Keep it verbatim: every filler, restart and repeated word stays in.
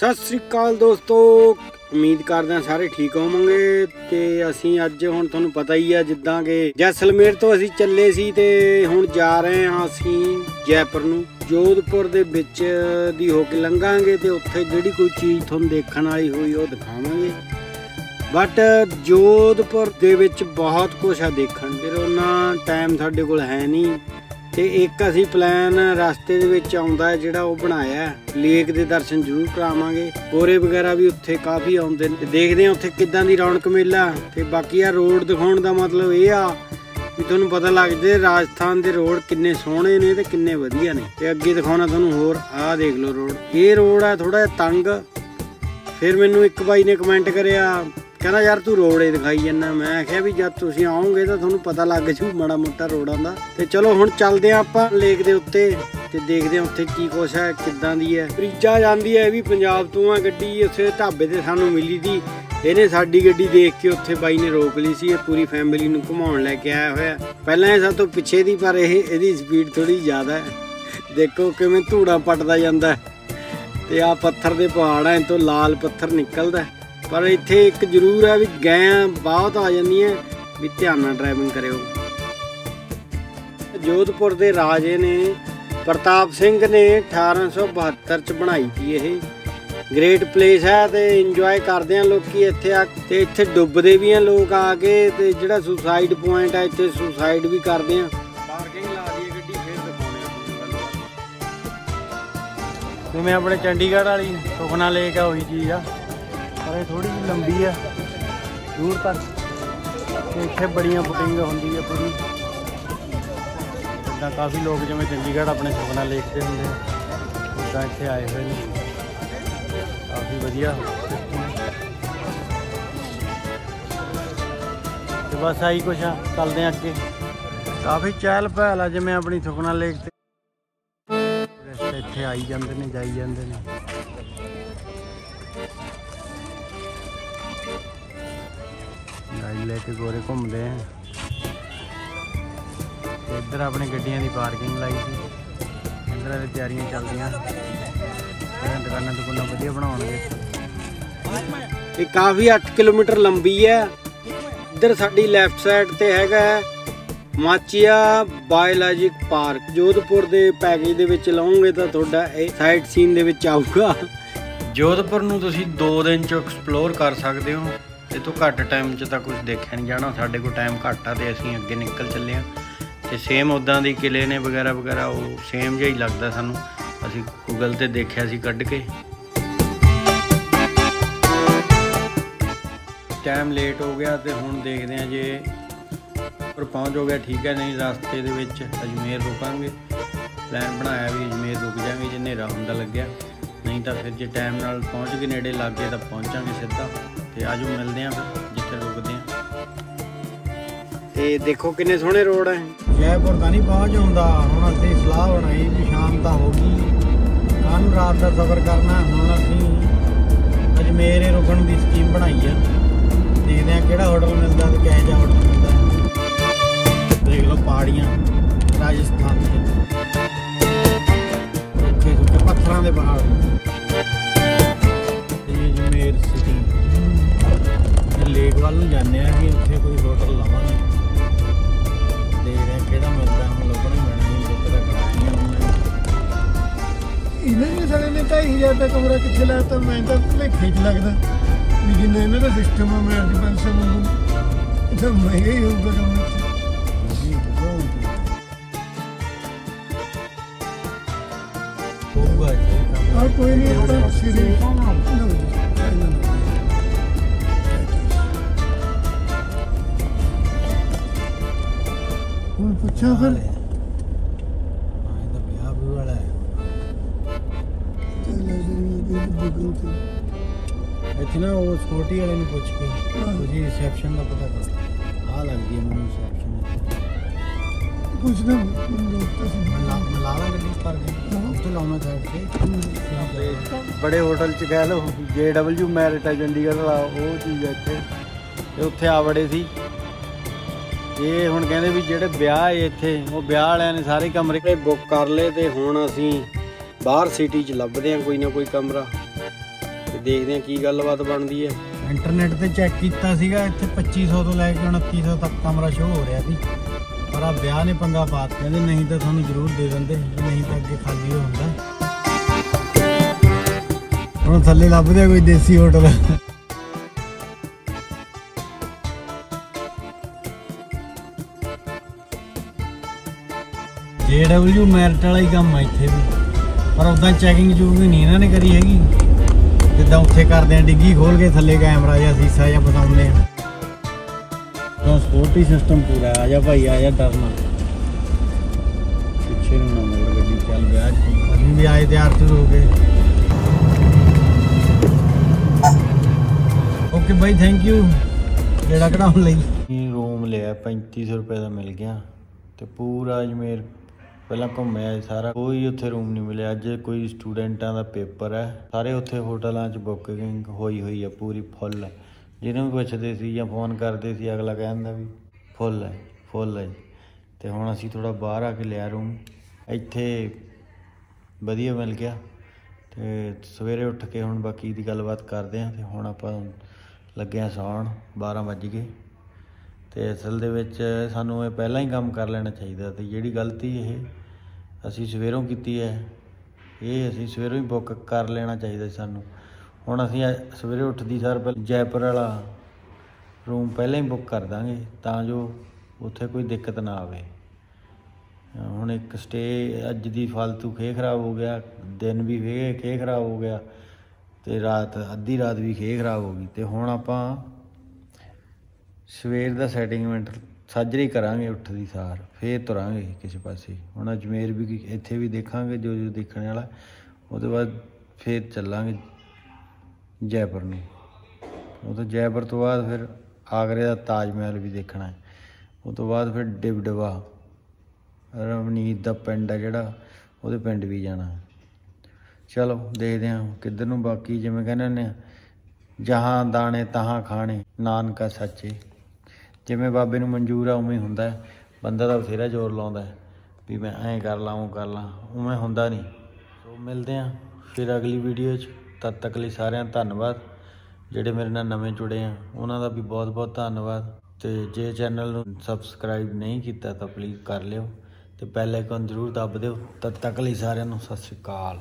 सत श्री अकाल दोस्तों, उम्मीद करते हैं सारे ठीक होवोंगे। तो असी अज हुण तुहानूं पता ही है जिद्दां कि जैसलमेर तो असी चले सी ते हुण जा रहे हां असी जयपुर नूं। जोधपुर दे विच दी होके लंघांगे ते उत्थे जिहड़ी कोई चीज़ तुहानूं देखण वाली होई ओह दिखावांगे। बट जोधपुर दे विच बहुत कुछ है देखण, फिर उन्ना टाइम साडे कोल है नहीं। तो एक असी प्लैन रास्ते आता है जोड़ा वह बनाया, लेक के दर्शन जरूर करावे। गोरे वगैरह भी उत्थे काफ़ी आते, देखते हैं उत्थे किदां दी रौनक मेला। तो बाकी आ रोड दिखाने का मतलब यह आ कि तुहानूं पता लगदे राजस्थान के रोड किन्ने सोहणे ने ते किन्ने वधिया ने। ते अगे दिखाउणा तुहानूं होर आ देख लो रोड, ये रोड है थोड़ा जिहा तंग। फिर मैनूं एक भाई ने कमेंट करिया, कहना यार तू रोड ही दिखाई जाना। मैं आख्या भी जब तुम आओगे तो थोड़ा पता लग जू माड़ा मोटा रोडों का। तो चलो हम चलते हैं आप लेक के उत्ते, देखते हैं उत्थे की कुछ है किदां दी है। ब्रिजा जाती है, यह भी पंजाब तो आ गड्डी, उसे ढाबे से सानू मिली थी। इन्हें साडी गड्डी देख के उत्थे बाई ने रोक ली सी। पूरी फैमिली नूं घुमाउण लैके आया होया, पहलां सब तो पिछे दी, पर यह इहदी स्पीड थोड़ी ज़्यादा है। देखो किवें धूड़ा पटदा जांदा है ते आ पत्थर दे पहाड़ां तो लाल पत्थर निकलदा। पर इत्थे एक जरूर है भी गायां बहुत आ जांदियां, भी ध्यान नाल ड्राइविंग करिओ। जोधपुर दे राजे ने प्रताप सिंह ने अठारह सौ बहत्तर च बनाई थी। ये ग्रेट प्लेस है तो इंजॉय करते हैं लोग इत्थे आके। इत्थे डुबदे भी हैं लोग आके, तो जिहड़ा सुसाइड पॉइंट है इत्थे सुसाइड भी करते हैं। पार्किंग ला दी गड्डी फिर दिखाने तो मैं अपने चंडीगढ़ वाली सुखना लेक आ उही चीज़ आ, पर थोड़ी जी लंबी है दूर तक। इतने बड़िया बोटिंग होंगी है पूरी, इदा काफ़ी लोग जिमें चंडीगढ़ अपने सुखना लेक से होंगे उदा इतने आए हुए हैं। काफ़ी वजिया बस आई कुछ है, चलते हैं अगे। काफ़ी चहल पहल है जिमें अपनी सुखना लेक से, रस्ते इतने आई जाते हैं जाई जाते हैं। गाड़ी लेके गोरे घूमते हैं। इधर अपनी गड्डियां की पार्किंग लाई थी, इधर तैयारियां चलदियां, दुकाना दुकाना वधिया बनाउणगे। काफ़ी आठ किलोमीटर लंबी है। इधर साडी लैफ्ट साइड ते हैगा माचिया बायोलॉजिक पार्क। जोधपुर के पैकेज दे विच लाओगे तो तुहाडा ये साइट सीन दे विच आऊगा। जोधपुर नूं तुसीं दो दिन च एक्सप्लोर कर सकते हो। ये तो घट टाइम च कुछ देखा नहीं जाना, साढ़े को टाइम घट्ट आ। तो असीं अगे निकल चले हाँ, तो सेम उदा के किले ने वगैरह वगैरह वो सेम जिहा ही लगता सानूं। असीं गूगल ते देखिया सी कढ़ के। टाइम लेट हो गया तो हुण देखते हैं जे पर पहुँच हो गया ठीक है, नहीं रास्ते दे विच अजमेर रुकांगे। प्लैन बनाया भी अजमेर रुक जाएंगे जे नेहरा हुंदा लग्गिया, नहीं तो फिर जो टाइम नाल पहुँच के नेड़े लग गए तो पहुँचांगे सीधा। तो आज मिलते हैं फिर जिथे रुकते हैं। ये देखो किन्ने सोहने रोड है। जयपुर तो नहीं पहुँच आता, हम असी सलाह बनाई भी शाम तो होगी, कल रात का सफर करना। हम असी अजमेर रुकण की स्कीम बनाई है, देखते हैं किहड़ा होटल मिलता तो किहो जिहा होटल मिलता। देख लो पहाड़ियाँ राजस्थान रुखे सुखे पत्थर के पहाड़, लेक वाल जाने कि उत्थे कोई होटल लावांगे। देख रहे किहड़ा मिलता है लोगों ने मैंने बुक तक कराया उन्होंने। इन्होंने साढ़े ने ढाई हज़ार का कमरा कितने लाया तो मैं तो भुलेखे च लगता भी जिन्ना इन्हों का सिस्टम है। मैं अभी पाँच सौ मंगू तो महंगा ही होगा कमरे। कोई नहीं अपना सीरीज पूछा फिर इतना वो स्कूटी वाले ने पूछ के तुझे रिसेप्शन का पता करो। आ लगती है मैं रिसेप्शन कुछ ना लाला गड्डी पर गए लाना चाहिए। बड़े होटल च कह लो जे डबल्यू मैरिट है चंडीगढ़ वाला, वो चीज़ है इतने उत्थे आ बड़े सी। ये हुण कहते भी जोड़े ब्याह इत्थे वो ब्याह वाले ने सारे कमरे बुक कर ले। तो हुण असीं बाहर सिटी च लभदे कोई ना कोई कमरा। देखते हैं की गलबात बनती है। इंटरनेट से चैक किया सीगा इत्थे पच्चीस सौ तो लैके उनतीस सौ तक कमरा शो हो रहा थी, पर आ ब्याह ने पंगा पात कहते नहीं तो थानू जरूर दे देंगे, नहीं तो अगे खाली हो होंदा। हुण थल्ले लभदे कोई देसी होटल। जे डबल्यू मैरिट वाला ही काम है इत्थे भी, पर उदां चैकिंग चूकिंग नहीं इन्हां ने करी हैगी, जिद्दां उत्थे करदे आ डिग्गी खोल के थल्ले कैमरा या शीशा या बसाउने आ। सपोर्टी सिस्टम पूरा है। आजा भाई आजा, डरना पीछे ना मोड़, गड्डी चल ब्याज अभी भी आए तैयार शुरू हो गए। ओके भाई थैंक यू जड़ा कढ़ाने लगी। रूम लिया पैंती सौ रुपये का मिल गया तो पूरा अजमेर पहला घूमया सारा, कोई उत्थे रूम नहीं मिले। अज कोई स्टूडेंटा का पेपर है, सारे उत्थे होटलों च बुकिंग होई हुई है पूरी फुल। जिन्होंने भी पुछते सी या फोन करते सी अगला कहता भी फुल है फुल है। तो हुण असी थोड़ा बाहर आके लिया रूम, इत्थे वधिया मिल गया। तो सवेरे उठ के हुण बाकी दी गलबात करते हैं। तो हुण आपां लगे सौण, बारह वज गए। तो असल दे विच सानू ये पहलां ही काम कर लेना चाहिए। तो जिहड़ी गलती ये असी सवेरों कीती है, ये असी सवेरों ही बुक कर लेना चाहिए सानू। हुण असीं सवेरे उठदी सार जयपुर वाला रूम पहले ही बुक कर देंगे तां जो उत्थे कोई दिक्कत ना आवे। हुण एक स्टे अज दी फालतू खे खराब हो गया, दिन भी खे खे खराब हो गया ते रात अद्धी रात भी खे खराब हो गई। ते हुण आपां सवेर दा सैटिंगमेंट साजरी करांगे उठदी सार, फिर तुरांगे किसी पासे। हुण अजमेर भी इत्थे भी देखांगे जो जो देखने वाला, उसदे बाद फिर चलांगे जयपुर में। वो तो जयपुर तो बाद फिर आगरे का ताजमहल भी देखना है, वो तो बाद फिर डिबडबा रवनीत का पिंड है जोड़ा, वो पिंड भी जाना है। चलो देखते हैं किधर नूं। बाकी जिवें कहने जहाँ दाने तहाँ खाने, नानका सच्चे जिवें बाबे नूं मंजूर आ उवें हुंदा है। बंदा तो बथेरा जोर लाउंदा है भी मैं ऐं कर ला उं कर ला, उवें हुंदा नहीं। तो मिलते हैं फिर अगली वीडियो च। तद तक लिए सारिਆਂ धन्नवाद। ਜਿਹੜੇ ਮੇਰੇ ਨਾਲ ਨਵੇਂ ਜੁੜੇ ਆ ਉਹਨਾਂ ਦਾ ਵੀ ਬਹੁਤ ਬਹੁਤ ਧੰਨਵਾਦ। ਤੇ ਜੇ ਚੈਨਲ ਨੂੰ ਸਬਸਕ੍ਰਾਈਬ ਨਹੀਂ ਕੀਤਾ ਤਾਂ ਪਲੀਜ਼ ਕਰ ਲਿਓ ਤੇ ਬੈਲ ਆਈਕਨ ਜ਼ਰੂਰ ਦੱਬ ਦਿਓ। ਤਦ ਤੱਕ ਲਈ ਸਾਰਿਆਂ ਨੂੰ ਸਤਿ ਸ਼੍ਰੀ ਅਕਾਲ।